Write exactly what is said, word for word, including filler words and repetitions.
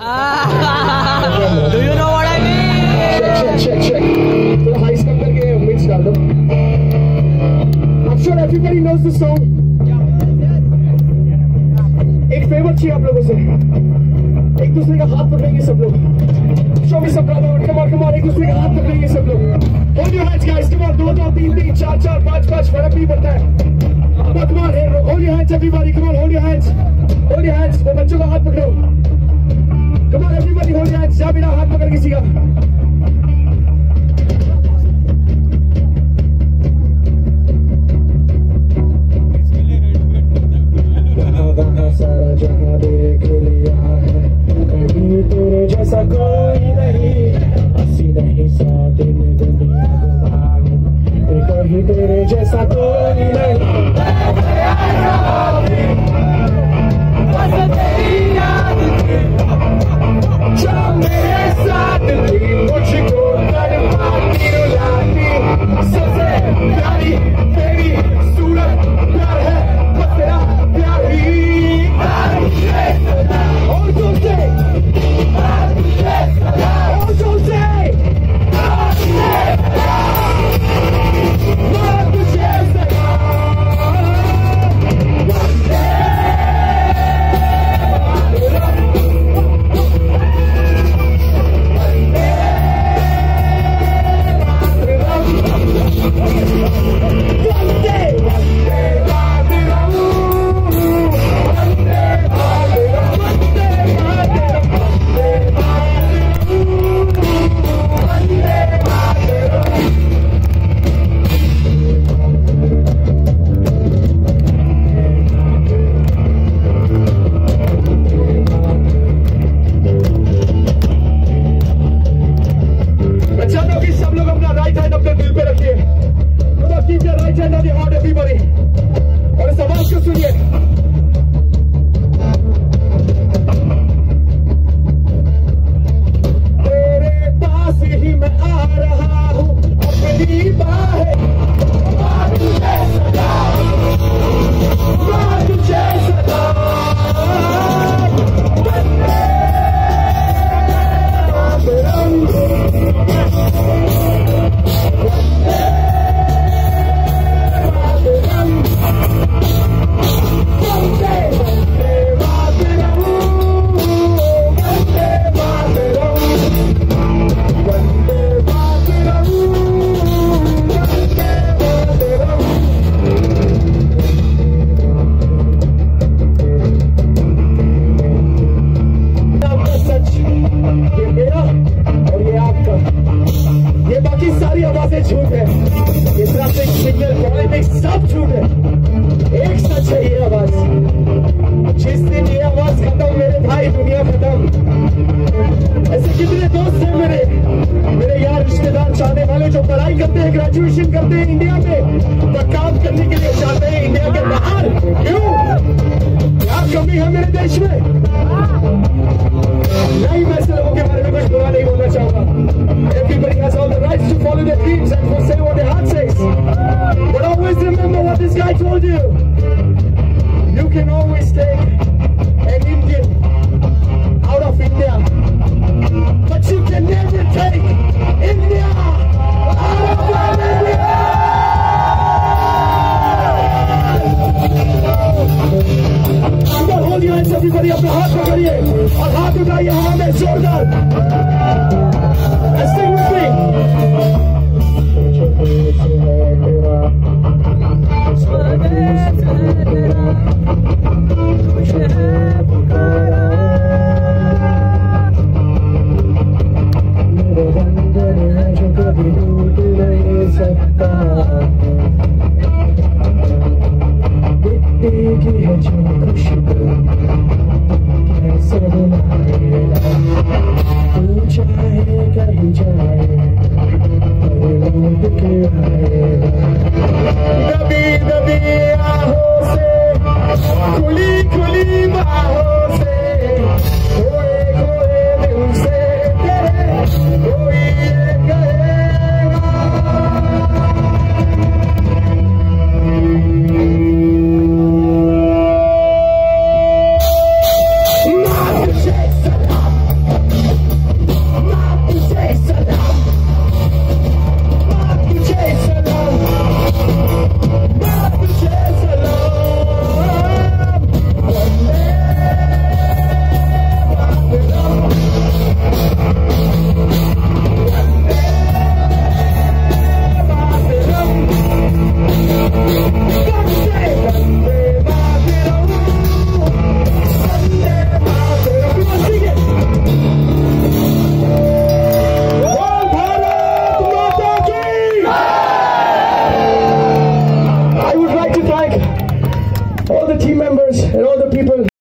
Ah, do you know what I mean? Check, check, check, check. The high step karke mix kar do. I'm sure everybody knows this song. Ek favor chahiye aap logo se. Ek dusre ka haath pakdenge sab log. Show me some brotherhood. Come on, come on. Ek dusre ka haath pakdenge sab log. Hold your hands, guys. Come on. two two three three four four five five farak bhi badta hai. But come on, hold your hands, everybody. Come on, hold your hands. Hold your hands. Wo bachcho ka haath pakdo. Come on, everybody, hold your hands. Jabira, haath pakad kisi ka. Gana sara jahan dekh liya hai. Kabhi tere jaisa koi nahi. Asi nahi saath mein duniya gumra hai. Kabhi tere jaisa koi nahi. Thank you.